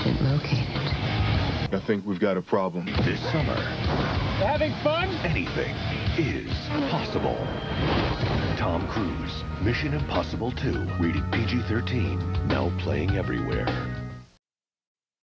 agent located. I think we've got a problem. This summer, having fun? Anything is possible. Tom Cruise, Mission Impossible 2, rated PG-13, now playing everywhere.